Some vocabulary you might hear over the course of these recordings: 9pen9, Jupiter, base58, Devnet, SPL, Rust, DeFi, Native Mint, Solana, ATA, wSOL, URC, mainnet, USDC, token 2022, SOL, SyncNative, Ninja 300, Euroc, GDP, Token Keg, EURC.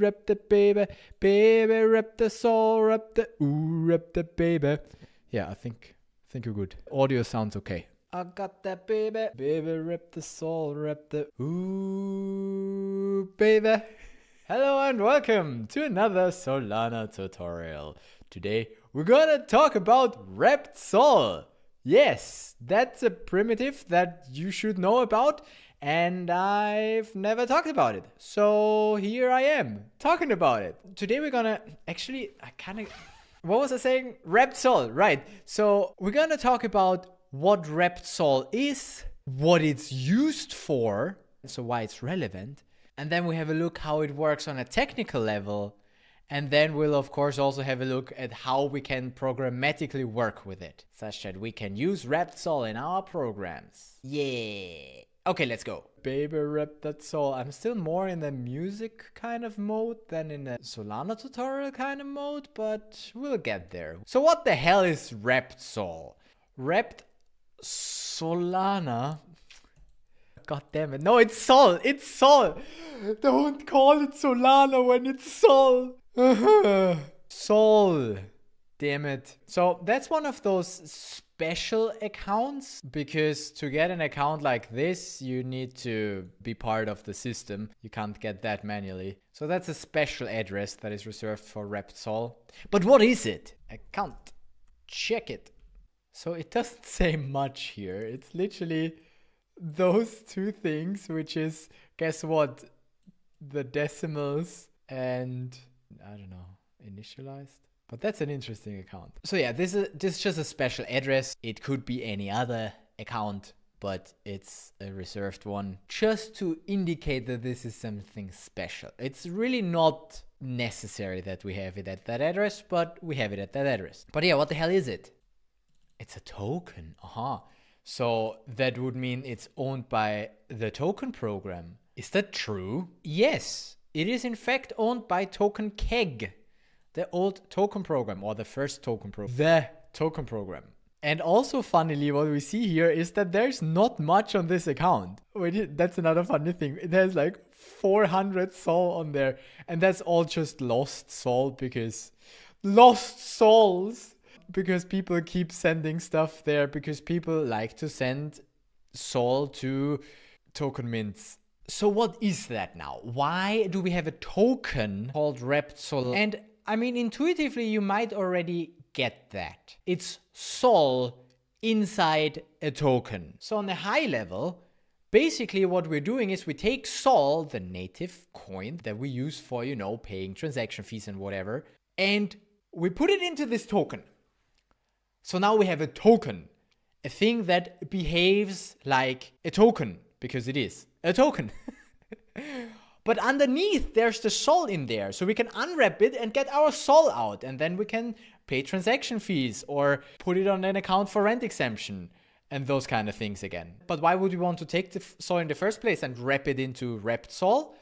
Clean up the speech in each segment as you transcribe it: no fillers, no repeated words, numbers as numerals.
wrap the baby, baby wrap the soul, wrap the ooh, wrap the baby. Yeah, I think you're good. Audio sounds okay. I got that baby, baby wrap the soul, wrap the ooh, baby. Hello and welcome to another Solana tutorial. Today we're gonna talk about wrapped SOL. Yes, that's a primitive that you should know about, and I've never talked about it. So here I am talking about it. Today we're gonna actually, what was I saying? Wrapped SOL, right? So we're gonna talk about what wrapped SOL is, what it's used for, so why it's relevant, and then we have a look how it works on a technical level. And then we'll of course also have a look at how we can programmatically work with it, such that we can use wrapped SOL in our programs. Yeah. Okay, let's go. Baby wrap that SOL. I'm still more in the music kind of mode than in the Solana tutorial kind of mode, but we'll get there. So what the hell is wrapped SOL? Wrapped Solana. God damn it. No, it's SOL. It's SOL. Don't call it Solana when it's SOL. SOL, damn it. So that's one of those special accounts, because to get an account like this you need to be part of the system. You can't get that manually. So that's a special address that is reserved for wrapped SOL. But what is it? Account, check it. So it doesn't say much here. It's literally those two things, which is, guess what, the decimals and I don't know, initialized. But that's an interesting account. So yeah, this is just a special address. It could be any other account, but it's a reserved one just to indicate that this is something special. It's really not necessary that we have it at that address, but we have it at that address. But yeah, what the hell is it? It's a token. So that would mean it's owned by the token program. Is that true? Yes. It is in fact owned by Token Keg, the old token program, or the first token program. The token program. And also funnily, what we see here is that there's not much on this account. That's another funny thing. There's like 400 SOL on there, and that's all just lost SOL, because lost SOLs, because people keep sending stuff there, because people like to send SOL to token mints. So what is that now? Why do we have a token called wrapped SOL? And I mean, intuitively, you might already get that. It's SOL inside a token. So on a high level, basically what we're doing is we take SOL, the native coin that we use for, you know, paying transaction fees and whatever, and we put it into this token. So now we have a token, a thing that behaves like a token, because it is a token. But underneath there's the SOL in there, so we can unwrap it and get our SOL out, and then we can pay transaction fees or put it on an account for rent exemption and those kind of things again. But why would we want to take the SOL in the first place and wrap it into wrapped SOL?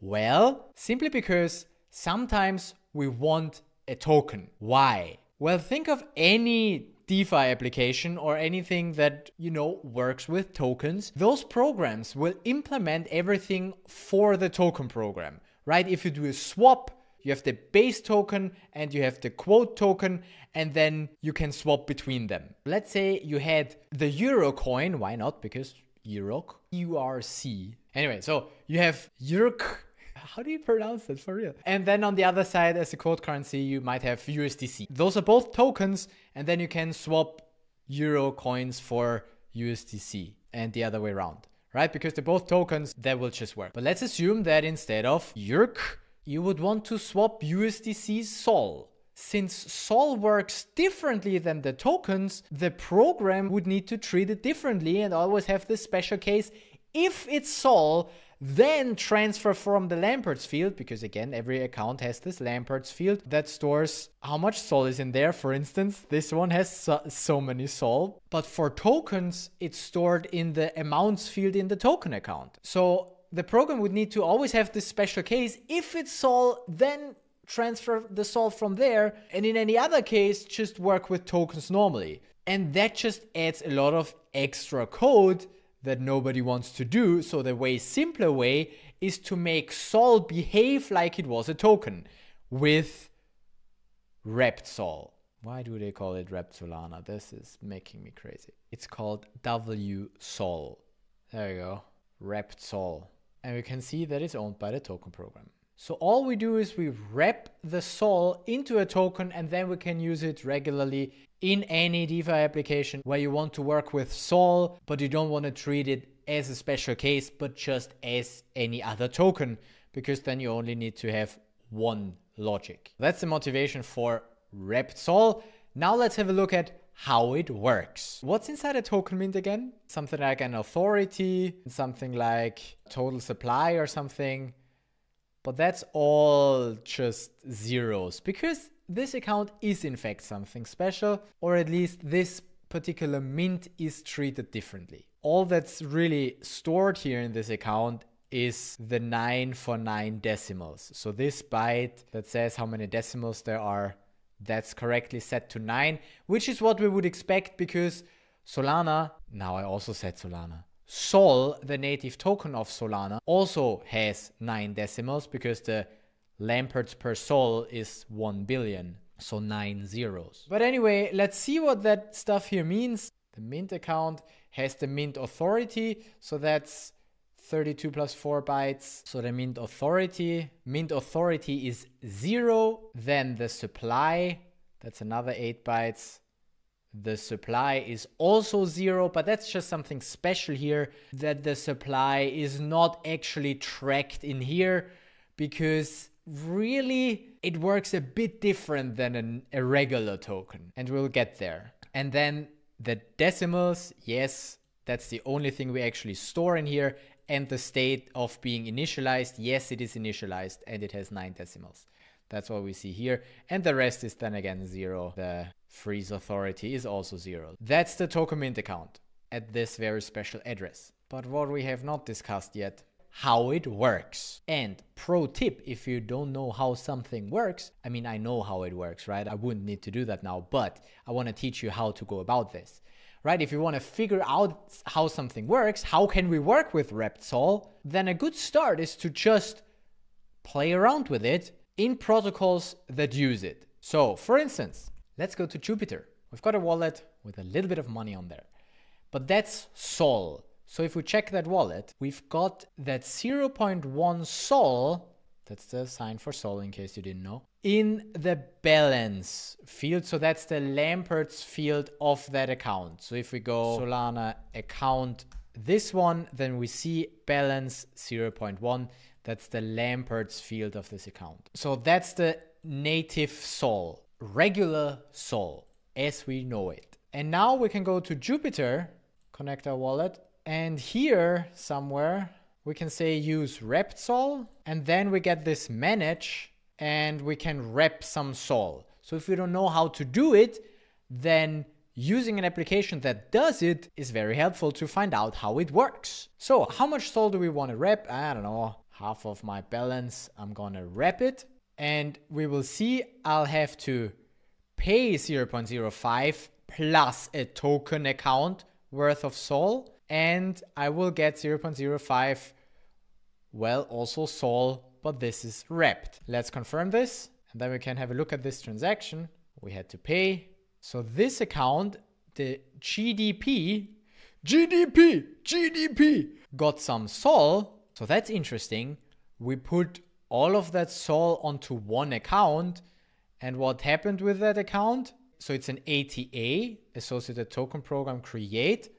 Well, simply because sometimes we want a token. Why? Well, think of any DeFi application or anything that, you know, works with tokens. Those programs will implement everything for the token program, right? If you do a swap, you have the base token and you have the quote token, and then you can swap between them. Let's say you had the Euro coin. Why not? Because Euroc, URC. Anyway, so you have Euroc. How do you pronounce that for real? And then on the other side, as a quote currency, you might have USDC. Those are both tokens, and then you can swap Euro coins for USDC and the other way around, right? Because they're both tokens, that will just work. But let's assume that instead of EURC, you would want to swap USDC SOL. Since SOL works differently than the tokens, the program would need to treat it differently and always have this special case. If it's SOL, then transfer from the Lampert's field, because again, every account has this Lampert's field that stores how much SOL is in there. For instance, this one has so many SOL, but for tokens, it's stored in the amounts field in the token account. So the program would need to always have this special case. If it's SOL, then transfer the SOL from there, and in any other case, just work with tokens normally. And that just adds a lot of extra code that nobody wants to do. So the way simpler way is to make SOL behave like it was a token with wrapped SOL. Why do they call it wrapped Solana? This is making me crazy. It's called wSOL. There you go, wrapped SOL. And we can see that it's owned by the token program. So all we do is we wrap the SOL into a token, and then we can use it regularly in any DeFi application where you want to work with SOL, but you don't want to treat it as a special case, but just as any other token, because then you only need to have one logic. That's the motivation for wrapped SOL. Now let's have a look at how it works. What's inside a token mint again? Something like an authority, something like total supply or something. But that's all just zeros, because this account is in fact something special, or at least this particular mint is treated differently. All that's really stored here in this account is the 9 for 9 decimals. So this byte that says how many decimals there are, that's correctly set to 9, which is what we would expect, because Solana, now I also said Solana, SOL, the native token of Solana, also has 9 decimals, because the Lamperts per SOL is 1 billion, so 9 zeros. But anyway, let's see what that stuff here means. The mint account has the mint authority, so that's 32 plus 4 bytes. So the mint authority is 0. Then the supply, that's another 8 bytes. The supply is also 0, but that's just something special here, that the supply is not actually tracked in here, because really it works a bit different than an irregular token, and we'll get there. And then the decimals, yes, that's the only thing we actually store in here. And the state of being initialized, yes, it is initialized and it has 9 decimals. That's what we see here. And the rest is then again 0. The freeze authority is also 0. That's the token mint account at this very special address. But what we have not discussed yet, how it works. And pro tip, if you don't know how something works, I mean, I know how it works, right? I wouldn't need to do that now, but I want to teach you how to go about this, right? If you want to figure out how something works, how can we work with wrapped SOL? Then a good start is to just play around with it in protocols that use it. So for instance, let's go to Jupiter. We've got a wallet with a little bit of money on there, but that's SOL. So if we check that wallet, we've got that 0.1 SOL, that's the sign for SOL in case you didn't know, in the balance field. So that's the Lampert's field of that account. So if we go Solana account, this one, then we see balance 0.1. That's the Lampert's field of this account. So that's the native SOL, regular SOL as we know it. And now we can go to Jupiter, connect our wallet, and here somewhere we can say use wrapped SOL, and then we get this manage and we can wrap some SOL. So if you don't know how to do it, then using an application that does it is very helpful to find out how it works. So how much SOL do we want to wrap? I don't know, half of my balance. I'm gonna wrap it, and we will see I'll have to pay 0.05 plus a token account worth of SOL. And I will get 0.05, well, also SOL, but this is wrapped. Let's confirm this, and then we can have a look at this transaction. We had to pay. So this account, the GDP got some SOL. So that's interesting. We put all of that SOL onto one account, and what happened with that account? So it's an ATA, Associated Token Program Create.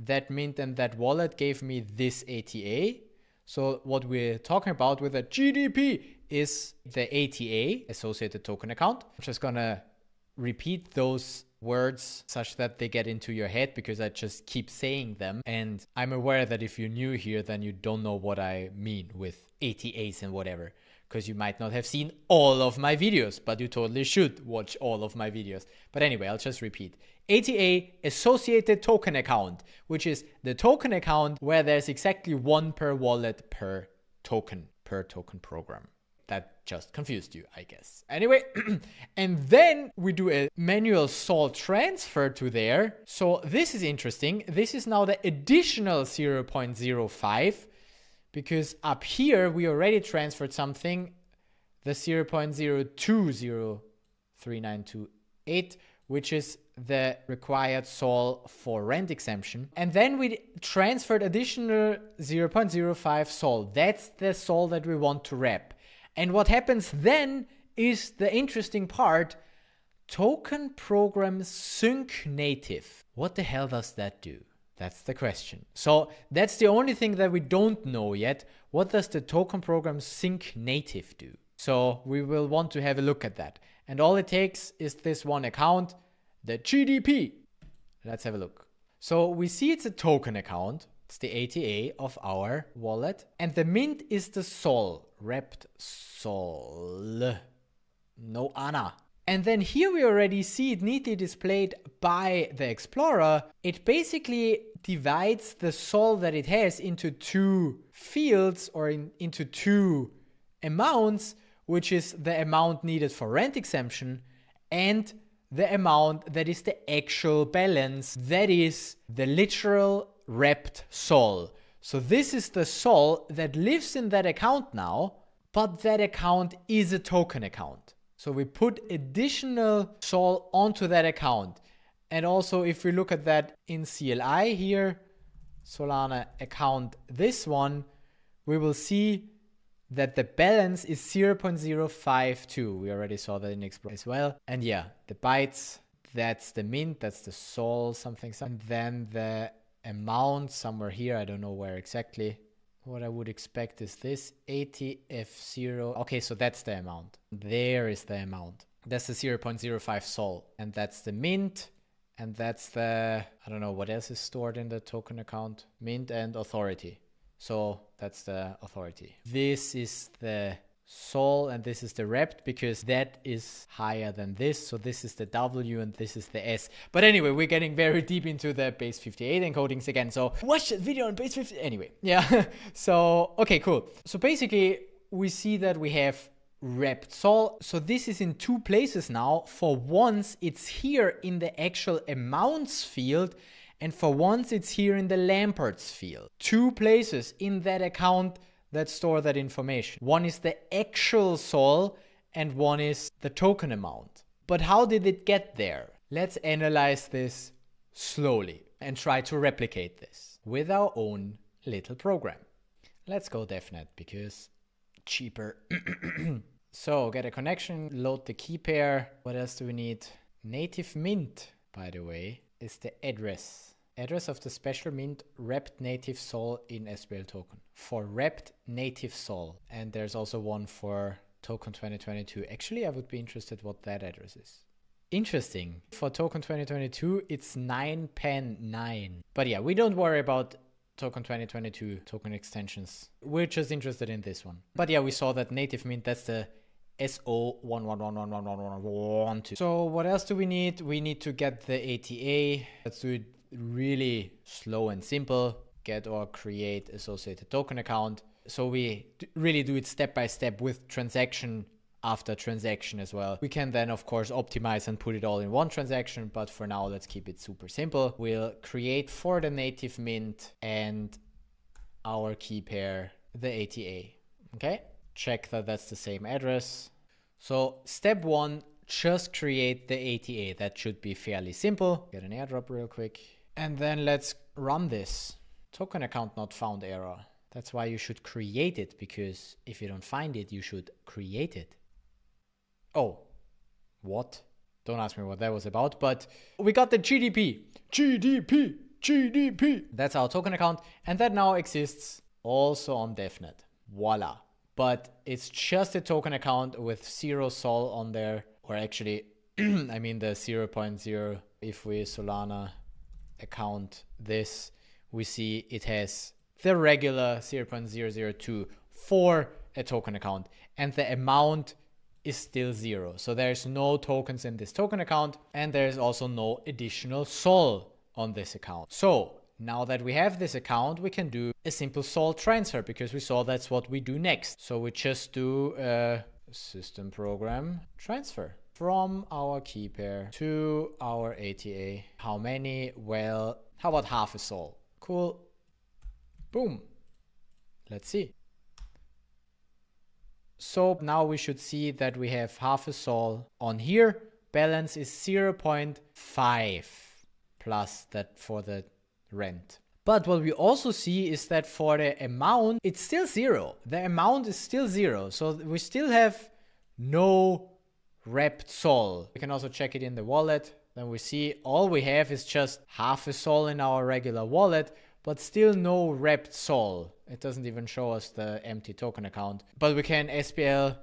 That mint and that wallet gave me this ATA. So what we're talking about with a GDP is the ATA, Associated Token Account. I'm just gonna repeat those words such that they get into your head, because I just keep saying them. And I'm aware that if you're new here, then you don't know what I mean with ATAs and whatever, because you might not have seen all of my videos, but you totally should watch all of my videos. But anyway, I'll just repeat. ATA, Associated Token Account, which is the token account where there's exactly one per wallet per token program. That just confused you, I guess. Anyway, and then we do a manual SOL transfer to there. So this is interesting. This is now the additional 0.05, because up here we already transferred something, the 0.020392.8, which is the required SOL for rent exemption. And then we transferred additional 0.05 SOL. That's the SOL that we want to wrap. And what happens then is the interesting part, token program SyncNative. What the hell does that do? That's the question. So that's the only thing that we don't know yet. What does the token program SyncNative do? So we will want to have a look at that. And all it takes is this one account, the GDP. Let's have a look. So we see it's a token account. It's the ATA of our wallet. And the mint is the SOL, wrapped SOL. No ANA. And then here we already see it neatly displayed by the Explorer. It basically divides the SOL that it has into two fields or into two amounts, which is the amount needed for rent exemption and the amount that is the actual balance, that is the literal wrapped SOL. So this is the SOL that lives in that account now, but that account is a token account. So we put additional SOL onto that account. And also if we look at that in CLI here, Solana account, this one, we will see that the balance is 0.052. We already saw that in Explorer as well. And yeah, the bytes, that's the mint, that's the SOL, something. And then the amount somewhere here, I don't know where exactly. What I would expect is this ATF0. Okay, so that's the amount. There is the amount. That's the 0.05 SOL. And that's the mint. And that's the, I don't know, what else is stored in the token account? Mint and authority. So that's the authority. This is the SOL and this is the wrapped because that is higher than this. So this is the W and this is the S. But anyway, we're getting very deep into the base 58 encodings again. So watch the video on base 58. Anyway, yeah. So, okay, cool. So basically we see that we have wrapped SOL. So this is in two places now. For once it's here in the actual amounts field. And for once it's here in the Lampert's field. Two places in that account that store that information. One is the actual SOL and one is the token amount. But how did it get there? Let's analyze this slowly and try to replicate this with our own little program. Let's go Devnet because cheaper. So get a connection, load the key pair. What else do we need? Native Mint, by the way, is the address. Address of the special mint wrapped native SOL in SPL token for wrapped native SOL. And there's also one for token 2022. Actually, I would be interested what that address is. Interesting. For token 2022, it's 9pen9. But yeah, we don't worry about token 2022 token extensions. We're just interested in this one. But yeah, we saw that native mint, that's the SO111111112. So what else do we need? We need to get the ATA. Let's do it really slow and simple. Get or create associated token account. So we really do it step by step with transaction after transaction as well. We can then of course optimize and put it all in one transaction, but for now let's keep it super simple. We'll create for the native mint and our key pair the ATA. Okay, check that that's the same address. So step one, just create the ATA. That should be fairly simple. Get an airdrop real quick. And then let's run this. Token account not found error. That's why you should create it, because if you don't find it, you should create it. Oh, what? Don't ask me what that was about, but we got the GDP. GDP, GDP. That's our token account. And that now exists also on DevNet. Voila. But it's just a token account with 0 SOL on there. Or actually, I mean the 0.0, if we Solana account this, we see it has the regular 0.002 for a token account. And the amount is still 0. So there's no tokens in this token account. And there's also no additional SOL on this account. So now that we have this account, we can do a simple SOL transfer because we saw that's what we do next. So we just do system program transfer from our key pair to our ATA. How many? Well, how about half a SOL? Cool. Boom. Let's see. So now we should see that we have half a SOL on here. Balance is 0.5 plus that for the rent. But what we also see is that for the amount, it's still zero. The amount is still zero. So we still have no wrapped SOL. We can also check it in the wallet. Then we see all we have is just half a SOL in our regular wallet, but still no wrapped SOL. It doesn't even show us the empty token account. But we can SPL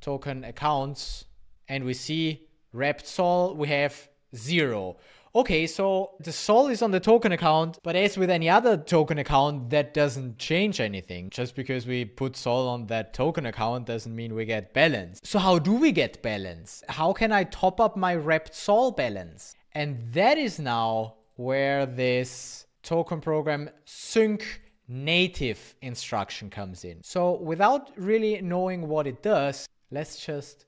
token accounts and we see wrapped SOL, we have zero. Okay, so the SOL is on the token account, but as with any other token account, that doesn't change anything. Just because we put SOL on that token account doesn't mean we get balance. So how do we get balance? How can I top up my wrapped SOL balance? And that is now where this token program SyncNative instruction comes in. So without really knowing what it does, let's just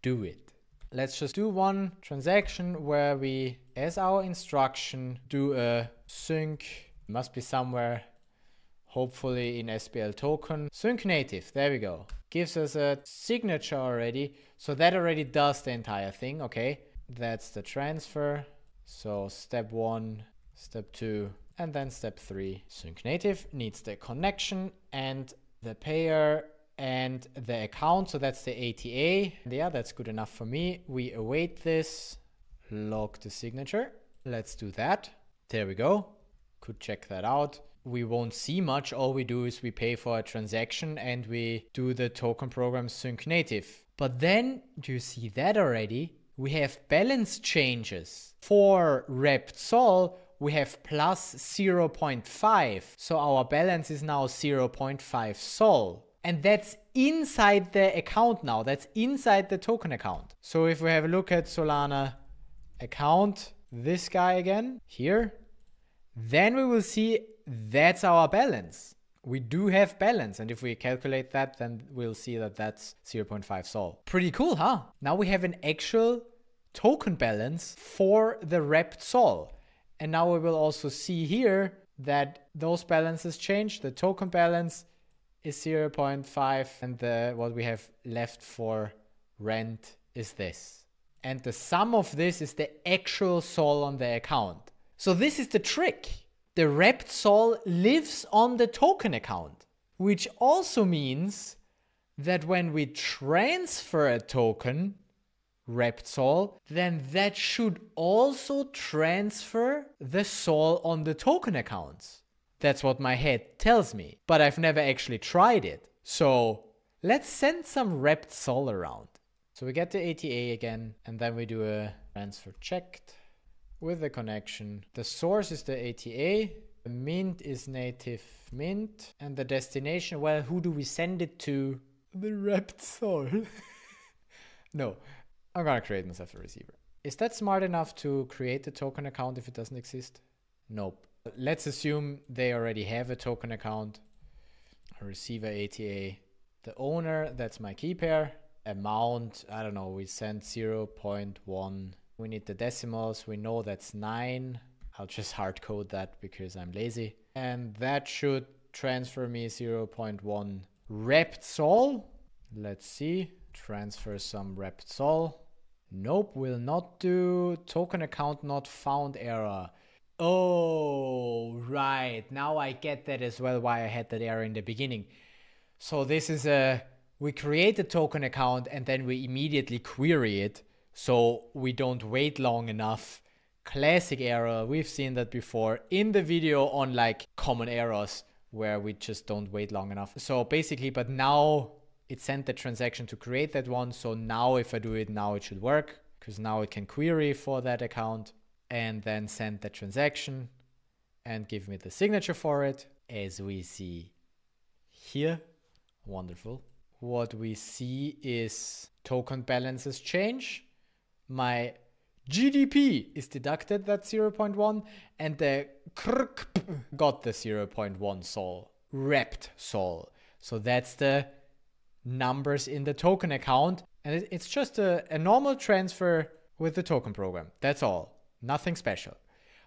do it. Let's just do one transaction where we, as our instruction, do a sync. It must be somewhere, hopefully in SPL token. SyncNative, there we go. Gives us a signature already. So that already does the entire thing, okay. That's the transfer. So step one, step two, and then step three. SyncNative needs the connection and the payer and the account, so that's the ATA. Yeah, that's good enough for me. We await this, log the signature. Let's do that. There we go. Could check that out. We won't see much. All we do is we pay for a transaction and we do the token program SyncNative. But then, do you see that already? We have balance changes. For wrapped SOL, we have plus 0.5. So our balance is now 0.5 SOL. And that's inside the account now. That's inside the token account. So if we have a look at Solana account, this guy again here, then we will see that's our balance. We do have balance. And if we calculate that, then we'll see that that's 0.5 SOL. Pretty cool, huh? Now we have an actual token balance for the wrapped SOL. And now we will also see here that those balances change. The token balance is 0.5 and what we have left for rent is this. And the sum of this is the actual SOL on the account. So this is the trick. The wrapped SOL lives on the token account, which also means that when we transfer a token, wrapped SOL, then that should also transfer the SOL on the token accounts. That's what my head tells me, but I've never actually tried it. So let's send some wrapped SOL around. So we get the ATA again, and then we do a transfer checked with the connection. The source is the ATA, the mint is Native Mint, and the destination, well, who do we send it to? The wrapped SOL. No, I'm gonna create myself a receiver. Is that smart enough to create a token account if it doesn't exist? Nope. Let's assume they already have a token account, a receiver ATA, the owner, that's my key pair, amount, I don't know, we sent 0.1, we need the decimals, we know that's 9, I'll just hard code that because I'm lazy, and that should transfer me 0.1 wrapped SOL. Let's see, transfer some wrapped SOL. Nope, will not do, token account not found error. Oh, right. Now I get that as well, why I had that error in the beginning. So this is we create a token account and then we immediately query it. So we don't wait long enough. Classic error. We've seen that before in the video on like common errors where we just don't wait long enough. So basically, but now it sent the transaction to create that one. So now if I do it now, it should work because now it can query for that account and then send the transaction and give me the signature for it, as we see here. Wonderful. What we see is token balances change. My GDP is deducted, that's 0.1, and the KRKP got the 0.1 SOL, wrapped SOL. So that's the numbers in the token account. And it's just a normal transfer with the token program. That's all. Nothing special.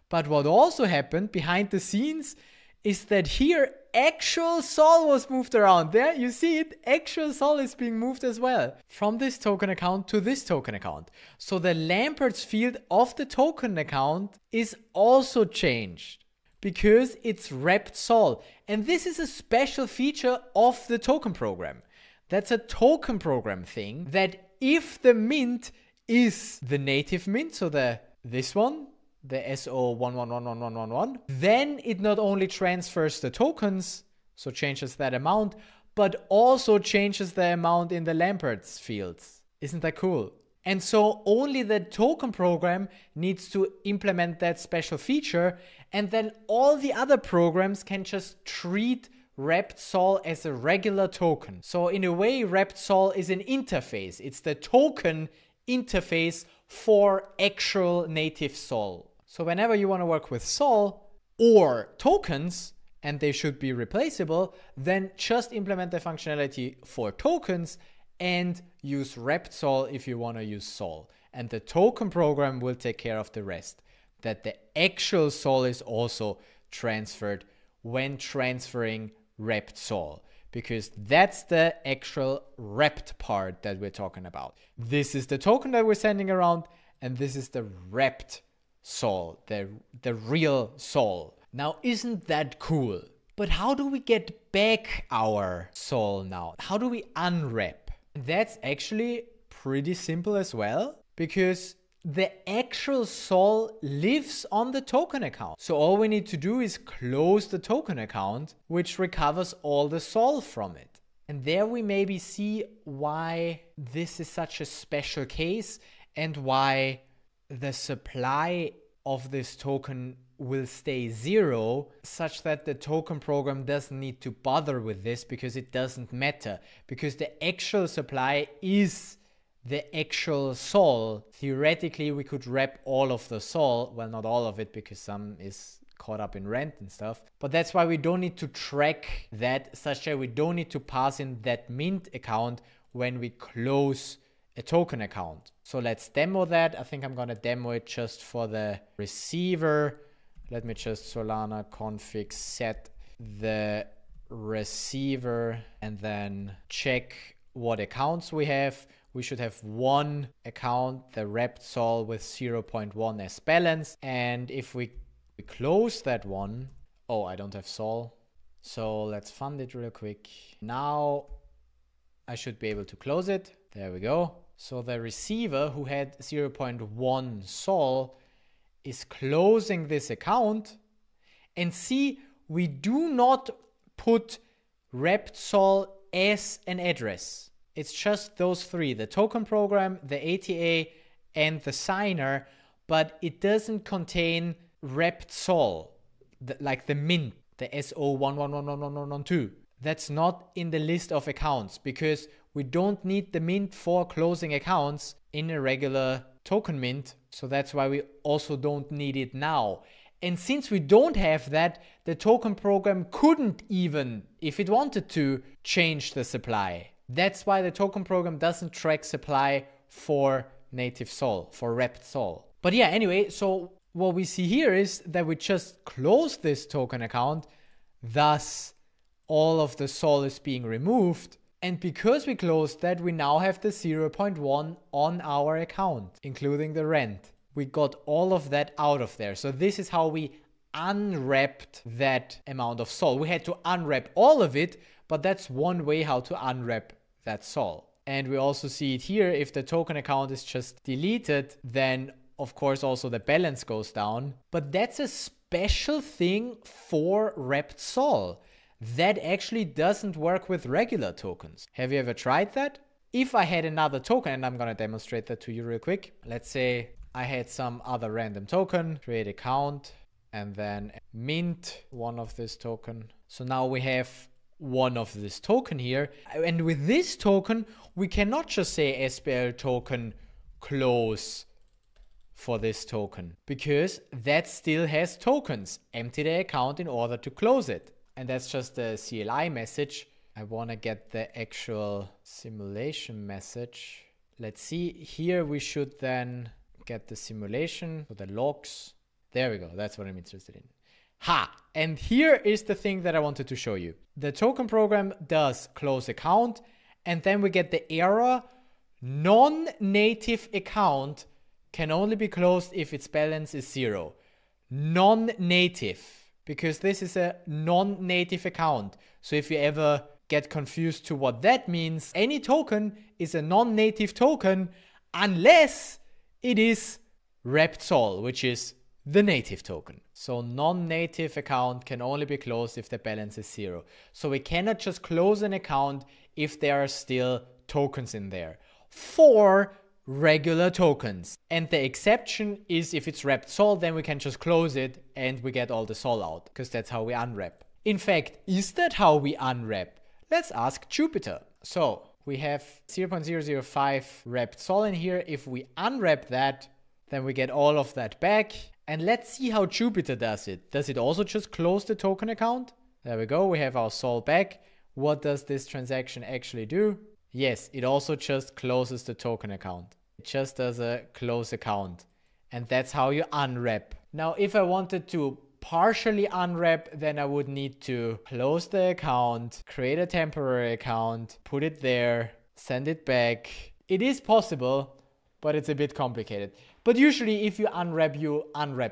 But what also happened behind the scenes is that here actual SOL was moved around. There you see it, actual SOL is being moved as well from this token account to this token account. So the Lampert's field of the token account is also changed because it's wrapped SOL. And this is a special feature of the token program. That's a token program thing, that if the mint is the native mint, so this one, the SO111111111, then it not only transfers the tokens, so changes that amount, but also changes the amount in the Lampert's fields. Isn't that cool? And so only the token program needs to implement that special feature, and then all the other programs can just treat wrapped SOL as a regular token. So in a way, wrapped SOL is an interface. It's the token interface for actual native SOL. So whenever you want to work with SOL or tokens, and they should be replaceable, then just implement the functionality for tokens and use wrapped SOL if you want to use SOL. And the token program will take care of the rest, that the actual SOL is also transferred when transferring wrapped SOL, because that's the actual wrapped part that we're talking about. This is the token that we're sending around, and this is the wrapped SOL, the real SOL. Now, isn't that cool? But how do we get back our SOL now? How do we unwrap? That's actually pretty simple as well, because the actual SOL lives on the token account. So all we need to do is close the token account, which recovers all the SOL from it. And there we maybe see why this is such a special case and why the supply of this token will stay zero, such that the token program doesn't need to bother with this, because it doesn't matter, because the actual supply is the actual SOL. Theoretically, we could wrap all of the SOL, well, not all of it, because some is caught up in rent and stuff, but that's why we don't need to track that, such that we don't need to pass in that mint account when we close a token account. So let's demo that. I think I'm gonna demo it just for the receiver. Let me just Solana config set the receiver and then check what accounts we have. We should have one account, the wrapped SOL with 0.1 as balance. And if we close that one, oh, I don't have SOL. So let's fund it real quick. Now I should be able to close it. There we go. So the receiver, who had 0.1 SOL, is closing this account. And see, we do not put wrapped SOL as an address. It's just those three, the token program, the ATA, and the signer, but it doesn't contain wrapped SOL, like the mint, the SO111111112. That's not in the list of accounts, because we don't need the mint for closing accounts in a regular token mint. So that's why we also don't need it now. And since we don't have that, the token program couldn't even, if it wanted to, change the supply. That's why the token program doesn't track supply for native SOL, for wrapped SOL. But yeah, anyway, so what we see here is that we just close this token account, thus all of the SOL is being removed. And because we closed that, we now have the 0.1 on our account, including the rent. We got all of that out of there. So this is how we unwrapped that amount of SOL. We had to unwrap all of it, but that's one way how to unwrap that SOL. And we also see it here, if the token account is just deleted, then of course also the balance goes down. But that's a special thing for wrapped SOL. That actually doesn't work with regular tokens. Have you ever tried that? If I had another token, and I'm gonna demonstrate that to you real quick. Let's say I had some other random token, create account, and then mint one of this token. So now we have one of this token here. And with this token, we cannot just say SPL token close for this token, because that still has tokens. Empty the account in order to close it. And that's just the CLI message. I want to get the actual simulation message. Let's see, here we should then get the simulation for the logs. There we go, that's what I'm interested in. Ha! And here is the thing that I wanted to show you. The token program does close account, and then we get the error, non-native account can only be closed if its balance is zero. Non-native, because this is a non-native account. So if you ever get confused to what that means, any token is a non-native token unless it is wrapped SOL, which is the native token. So non-native account can only be closed if the balance is zero. So we cannot just close an account if there are still tokens in there for regular tokens. And the exception is if it's wrapped SOL, then we can just close it and we get all the SOL out, because that's how we unwrap. In fact, is that how we unwrap? Let's ask Jupiter. So we have 0.005 wrapped SOL in here. If we unwrap that, then we get all of that back. And let's see how Jupiter does it. Does it also just close the token account? There we go, we have our SOL back. What does this transaction actually do? Yes, it also just closes the token account. It just does a close account. And that's how you unwrap. Now, if I wanted to partially unwrap, then I would need to close the account, create a temporary account, put it there, send it back. It is possible, but it's a bit complicated. But usually if you unwrap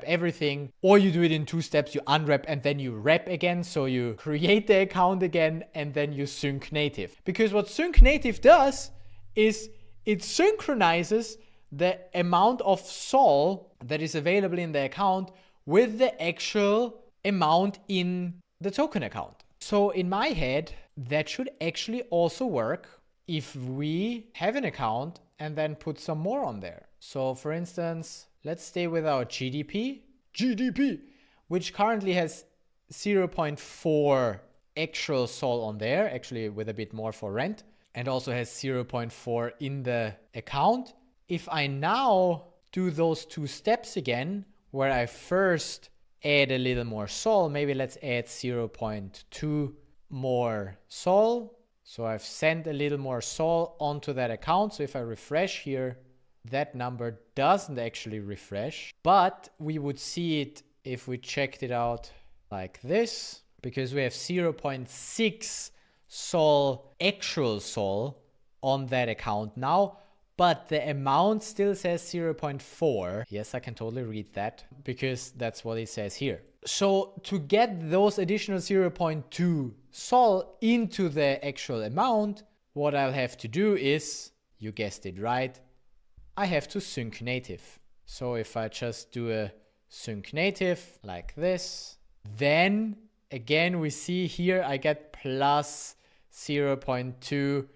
everything, or you do it in two steps, you unwrap and then you wrap again. So you create the account again and then you sync native. Because what sync native does is it synchronizes the amount of SOL that is available in the account with the actual amount in the token account. So in my head, that should actually also work if we have an account and then put some more on there. So for instance, let's stay with our GDP, which currently has 0.4 actual SOL on there, actually with a bit more for rent, and also has 0.4 in the account. If I now do those two steps again, where I first add a little more SOL, maybe let's add 0.2 more SOL. So I've sent a little more SOL onto that account. So if I refresh here, that number doesn't actually refresh, but we would see it if we checked it out like this, because we have 0.6 SOL, actual SOL on that account now, but the amount still says 0.4. Yes, I can totally read that because that's what it says here. So to get those additional 0.2 SOL into the actual amount, what I'll have to do is, you guessed it right, I have to sync native. So if I just do a sync native like this, then again, we see here, I get plus 0.2 to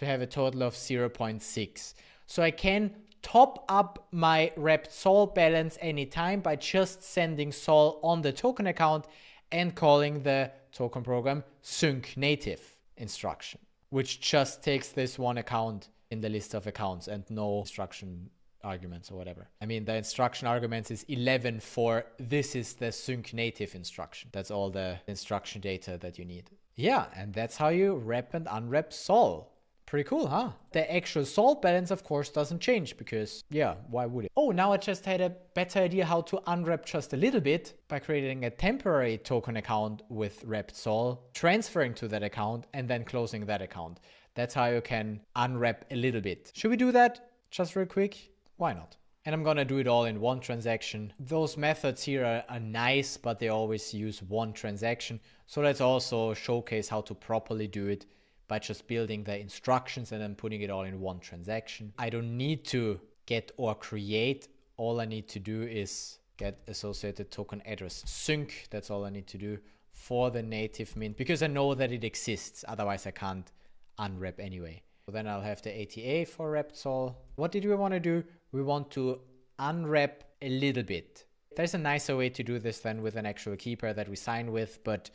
have a total of 0.6. So I can top up my wrapped SOL balance anytime by just sending SOL on the token account and calling the token program sync native instruction, which just takes this one account in the list of accounts and no instruction arguments or whatever. I mean, the instruction arguments is 11 for this is the sync native instruction. That's all the instruction data that you need. Yeah, and that's how you wrap and unwrap SOL. Pretty cool, huh? The actual SOL balance, of course, doesn't change because, yeah, why would it? Oh, now I just had a better idea how to unwrap just a little bit by creating a temporary token account with wrapped SOL, transferring to that account and then closing that account. That's how you can unwrap a little bit. Should we do that just real quick? Why not? And I'm gonna do it all in one transaction. Those methods here are nice, but they always use one transaction. So let's also showcase how to properly do it by just building the instructions and then putting it all in one transaction. I don't need to get or create. All I need to do is get associated token address sync. That's all I need to do for the native mint because I know that it exists. Otherwise I can't unwrap anyway. So then I'll have the ATA for wrapped SOL. What did we want to do? We want to unwrap a little bit. There's a nicer way to do this than with an actual key pair that we sign with, but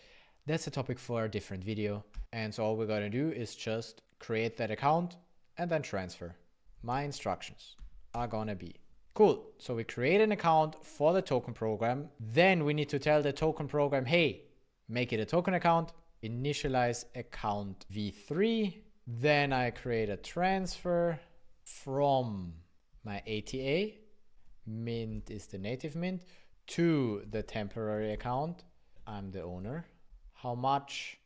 that's a topic for a different video. And so all we're going to do is just create that account and then transfer. My instructions are going to be cool. So we create an account for the token program. Then we need to tell the token program, hey, make it a token account. Initialize account v3, then I create a transfer from my ATA, mint is the native mint, to the temporary account. I'm the owner. How much?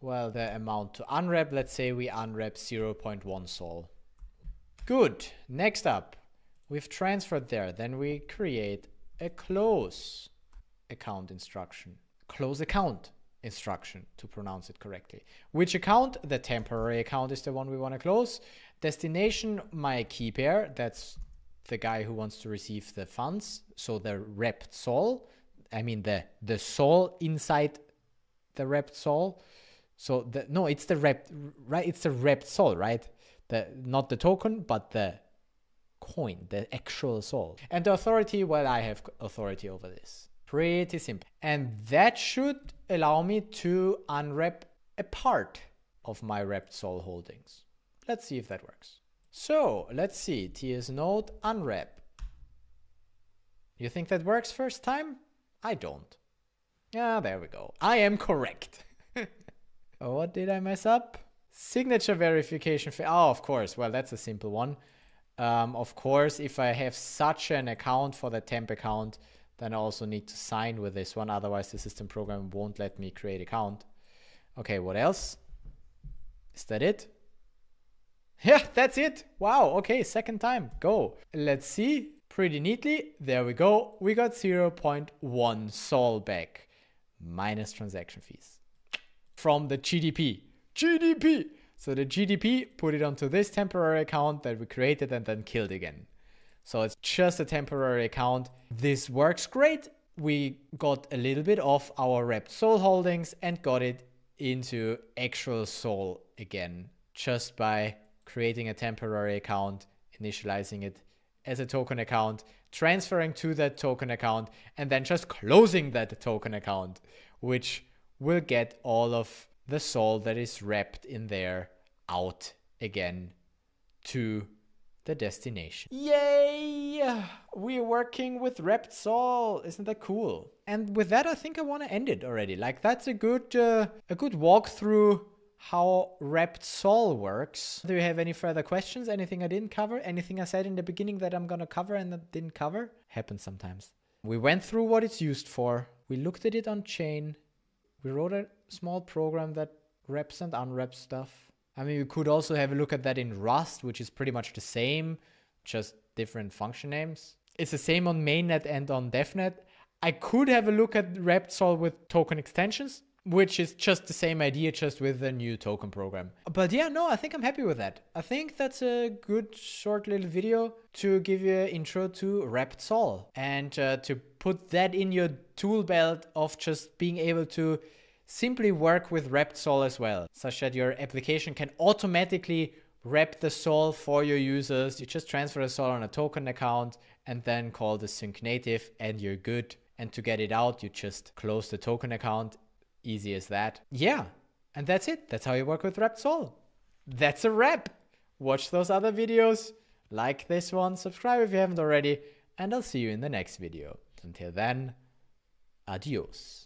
Well, the amount to unwrap. Let's say we unwrap 0.1 SOL. Good. Next up, we've transferred there. Then we create a close account instruction. Close account instruction, to pronounce it correctly. Which account? The temporary account is the one we want to close. Destination, my key pair. That's the guy who wants to receive the funds. So the wrapped SOL. I mean the SOL inside the wrapped SOL. So the, no, it's the wrapped, right? It's the wrapped SOL, right? The, not the token, but the coin, the actual SOL. And the authority, well, I have authority over this. Pretty simple. And that should allow me to unwrap a part of my wrapped SOL holdings. Let's see if that works. So let's see, TS node unwrap. You think that works first time? I don't. Ah, there we go. I am correct. What did I mess up? Signature verification. Oh, of course. Well, that's a simple one. Of course, if I have such an account for the temp account, then I also need to sign with this one. Otherwise, the system program won't let me create account. Okay, what else? Is that it? Yeah, that's it. Wow. Okay, second time. Go. Let's see. Pretty neatly. There we go. We got 0.1 SOL back. Minus transaction fees. From the GDP. GDP! So the GDP, put it onto this temporary account that we created and then killed again. So it's just a temporary account. This works great. We got a little bit of our wrapped SOL holdings and got it into actual SOL again, just by creating a temporary account, initializing it as a token account, transferring to that token account, and then just closing that token account, which will get all of the SOL that is wrapped in there out again to the destination. Yay! We're working with wrapped SOL. Isn't that cool? And with that, I think I want to end it already. Like, that's a good walkthrough how wrapped SOL works. Do you have any further questions? Anything I didn't cover? Anything I said in the beginning that I'm gonna cover and that didn't cover? Happens sometimes. We went through what it's used for. We looked at it on chain. We wrote a small program that wraps and unwraps stuff. I mean, you could also have a look at that in Rust, which is pretty much the same, just different function names. It's the same on mainnet and on Devnet. I could have a look at wrapped SOL with token extensions, which is just the same idea, just with a new token program. But yeah, no, I think I'm happy with that. I think that's a good short little video to give you an intro to wrapped SOL and to put that in your tool belt of just being able to simply work with wrapped SOL as well, such that your application can automatically wrap the SOL for your users. You just transfer the SOL on a token account and then call the SyncNative and you're good. And to get it out, you just close the token account. Easy as that. Yeah, and that's it. That's how you work with wrapped SOL. That's a wrap. Watch those other videos, like this one, subscribe if you haven't already, and I'll see you in the next video. Until then, adios.